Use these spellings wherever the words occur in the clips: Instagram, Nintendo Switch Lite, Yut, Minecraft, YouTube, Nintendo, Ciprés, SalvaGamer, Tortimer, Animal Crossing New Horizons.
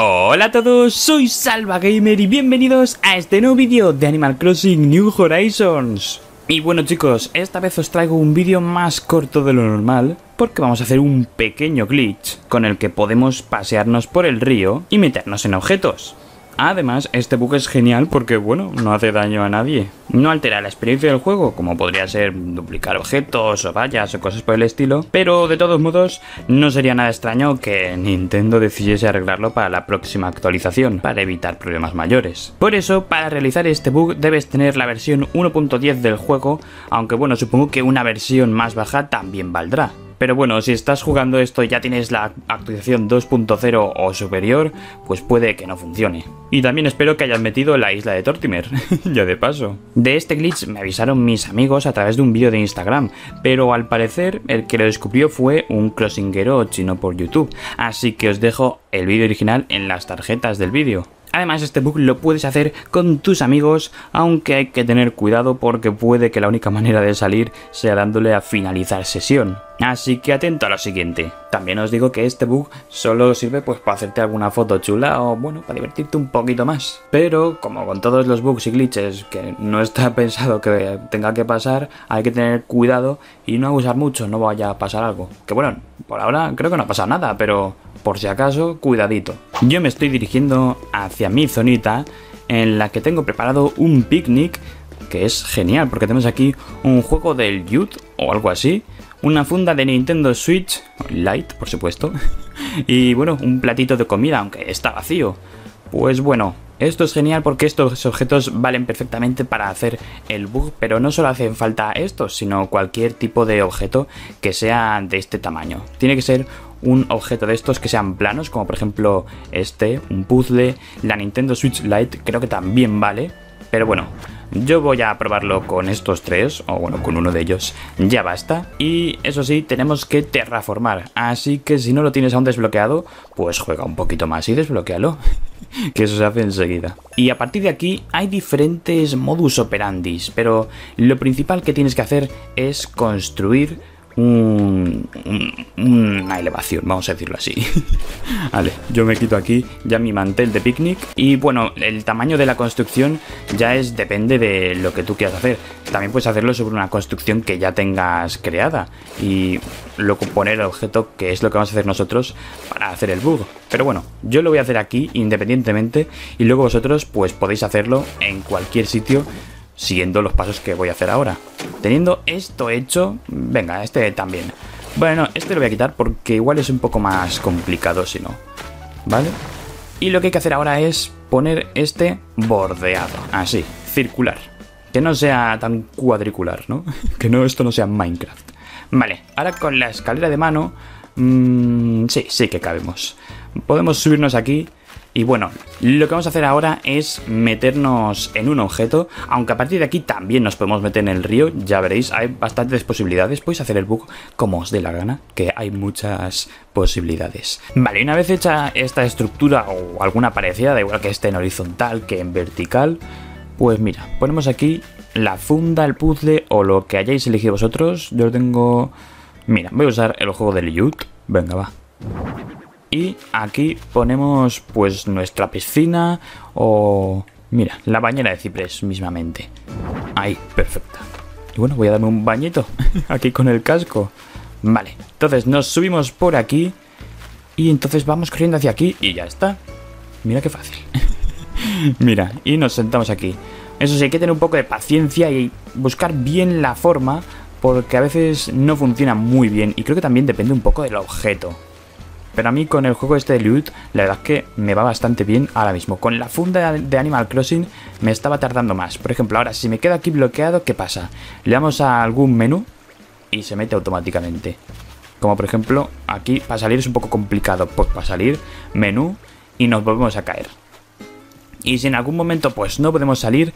Hola a todos, soy SalvaGamer y bienvenidos a este nuevo vídeo de Animal Crossing New Horizons. Y bueno chicos, esta vez os traigo un vídeo más corto de lo normal, porque vamos a hacer un pequeño glitch con el que podemos pasearnos por el río y meternos en objetos. Además, este bug es genial porque, bueno, no hace daño a nadie. No altera la experiencia del juego, como podría ser duplicar objetos o vallas o cosas por el estilo. Pero, de todos modos, no sería nada extraño que Nintendo decidiese arreglarlo para la próxima actualización, para evitar problemas mayores. Por eso, para realizar este bug debes tener la versión 1.10 del juego, aunque, bueno, supongo que una versión más baja también valdrá. Pero bueno, si estás jugando esto y ya tienes la actualización 2.0 o superior, pues puede que no funcione. Y también espero que hayas metido la isla de Tortimer, ya de paso. De este glitch me avisaron mis amigos a través de un vídeo de Instagram, pero al parecer el que lo descubrió fue un crossinguero chino por YouTube, así que os dejo el vídeo original en las tarjetas del vídeo. Además, este bug lo puedes hacer con tus amigos, aunque hay que tener cuidado porque puede que la única manera de salir sea dándole a finalizar sesión. Así que atento a lo siguiente. También os digo que este bug solo sirve pues para hacerte alguna foto chula o bueno, para divertirte un poquito más. Pero como con todos los bugs y glitches que no está pensado que tenga que pasar, hay que tener cuidado y no abusar mucho, no vaya a pasar algo. Que bueno, por ahora creo que no ha pasado nada, pero por si acaso, cuidadito. Yo me estoy dirigiendo hacia mi zonita en la que tengo preparado un picnic que es genial porque tenemos aquí un juego del Yut o algo así, una funda de Nintendo Switch Lite, por supuesto, y bueno, un platito de comida, aunque está vacío. Pues bueno, esto es genial porque estos objetos valen perfectamente para hacer el bug, pero no solo hacen falta estos, sino cualquier tipo de objeto que sea de este tamaño. Tiene que ser un objeto de estos que sean planos, como por ejemplo este, un puzzle, la Nintendo Switch Lite creo que también vale, pero bueno, yo voy a probarlo con estos tres, o bueno, con uno de ellos, ya basta. Y eso sí, tenemos que terraformar, así que si no lo tienes aún desbloqueado, pues juega un poquito más y desbloquéalo, que eso se hace enseguida. Y a partir de aquí hay diferentes modus operandi, pero lo principal que tienes que hacer es construir una elevación, vamos a decirlo así. Vale, yo me quito aquí ya mi mantel de picnic. Y bueno, el tamaño de la construcción ya es depende de lo que tú quieras hacer. También puedes hacerlo sobre una construcción que ya tengas creada y luego poner el objeto, que es lo que vamos a hacer nosotros para hacer el bug. Pero bueno, yo lo voy a hacer aquí independientemente y luego vosotros pues podéis hacerlo en cualquier sitio siguiendo los pasos que voy a hacer ahora. Teniendo esto hecho, venga, este también. Bueno, este lo voy a quitar porque igual es un poco más complicado si no. ¿Vale? Y lo que hay que hacer ahora es poner este bordeado, así, circular. Que no sea tan cuadricular, ¿no? Que no, esto no sea Minecraft. Vale, ahora con la escalera de mano, sí que cabemos. Podemos subirnos aquí. Y bueno, lo que vamos a hacer ahora es meternos en un objeto, aunque a partir de aquí también nos podemos meter en el río, ya veréis, hay bastantes posibilidades, podéis hacer el bug como os dé la gana, que hay muchas posibilidades. Vale, una vez hecha esta estructura o alguna parecida, da igual que esté en horizontal que en vertical, pues mira, ponemos aquí la funda, el puzzle o lo que hayáis elegido vosotros. Yo lo tengo... Mira, voy a usar el juego del Yut, venga va. Y aquí ponemos pues nuestra piscina o... Mira, la bañera de Ciprés mismamente. Ahí, perfecta. Y bueno, voy a darme un bañito aquí con el casco. Vale, entonces nos subimos por aquí y entonces vamos corriendo hacia aquí y ya está. Mira qué fácil. Mira, y nos sentamos aquí. Eso sí, hay que tener un poco de paciencia y buscar bien la forma porque a veces no funciona muy bien y creo que también depende un poco del objeto. Pero a mí con el juego este de Loot, la verdad es que me va bastante bien ahora mismo. Con la funda de Animal Crossing me estaba tardando más. Por ejemplo, ahora si me quedo aquí bloqueado, ¿qué pasa? Le damos a algún menú y se mete automáticamente. Como por ejemplo, aquí para salir es un poco complicado. Pues para salir, menú y nos volvemos a caer. Y si en algún momento pues no podemos salir,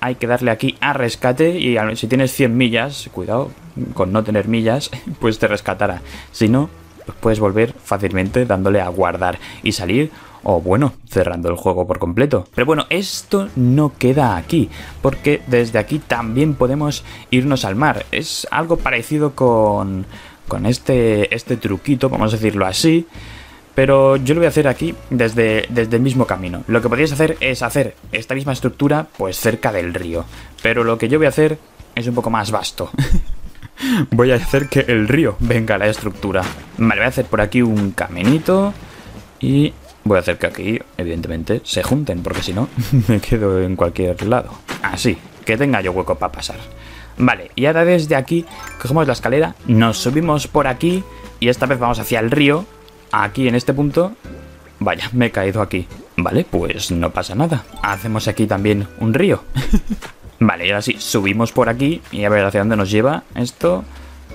hay que darle aquí a rescate y si tienes 100 millas, cuidado con no tener millas, pues te rescatará. Si no... puedes volver fácilmente dándole a guardar y salir, o bueno, cerrando el juego por completo. Pero bueno, esto no queda aquí, porque desde aquí también podemos irnos al mar. Es algo parecido con este truquito, vamos a decirlo así, pero yo lo voy a hacer aquí desde el mismo camino. Lo que podéis hacer es hacer esta misma estructura pues cerca del río, pero lo que yo voy a hacer es un poco más vasto. Voy a hacer que el río venga a la estructura. Vale, voy a hacer por aquí un caminito y voy a hacer que aquí, evidentemente, se junten, porque si no, me quedo en cualquier lado. Así, que tenga yo hueco para pasar. Vale, y ahora desde aquí cogemos la escalera, nos subimos por aquí y esta vez vamos hacia el río, aquí en este punto. Vaya, me he caído aquí. Vale, pues no pasa nada. Hacemos aquí también un río. Vale, y ahora sí, subimos por aquí y a ver hacia dónde nos lleva esto.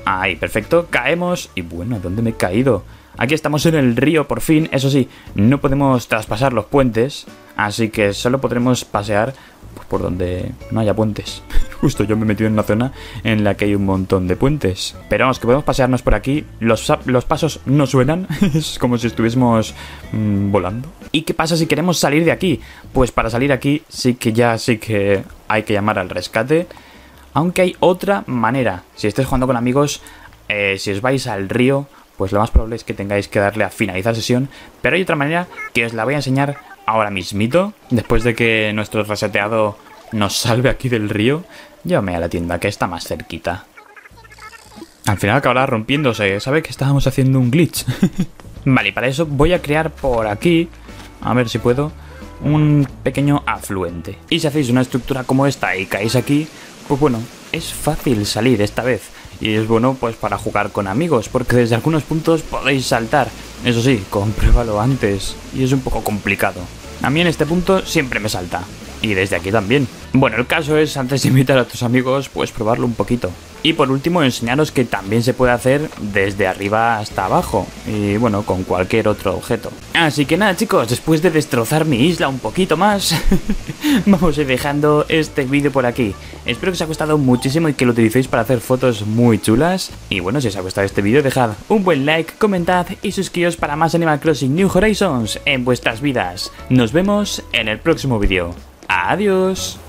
Ahí, perfecto, caemos. Y bueno, ¿dónde me he caído? Aquí estamos en el río por fin. Eso sí, no podemos traspasar los puentes, así que solo podremos pasear pues, por donde no haya puentes. Justo yo me he metido en una zona en la que hay un montón de puentes, pero vamos, que podemos pasearnos por aquí. Los pasos no suenan. Es como si estuviésemos volando. ¿Y qué pasa si queremos salir de aquí? Pues para salir aquí sí que hay que llamar al rescate. Aunque hay otra manera. Si estáis jugando con amigos, si os vais al río, pues lo más probable es que tengáis que darle a finalizar sesión. Pero hay otra manera que os la voy a enseñar ahora mismito. Después de que nuestro reseteado nos salve aquí del río, llévame a la tienda que está más cerquita. Al final acabará rompiéndose. ¿Sabes que estábamos haciendo un glitch? Vale, y para eso voy a crear por aquí, a ver si puedo, un pequeño afluente. Y si hacéis una estructura como esta y caéis aquí, pues bueno, es fácil salir esta vez. Y es bueno pues para jugar con amigos, porque desde algunos puntos podéis saltar. Eso sí, compruébalo antes. Y es un poco complicado. A mí en este punto siempre me salta. Y desde aquí también. Bueno, el caso es, antes de invitar a tus amigos, pues probarlo un poquito. Y por último, enseñaros que también se puede hacer desde arriba hasta abajo. Y bueno, con cualquier otro objeto. Así que nada, chicos, después de destrozar mi isla un poquito más, vamos a ir dejando este vídeo por aquí. Espero que os haya gustado muchísimo y que lo utilicéis para hacer fotos muy chulas. Y bueno, si os ha gustado este vídeo, dejad un buen like, comentad y suscribiros para más Animal Crossing New Horizons en vuestras vidas. Nos vemos en el próximo vídeo. Adiós.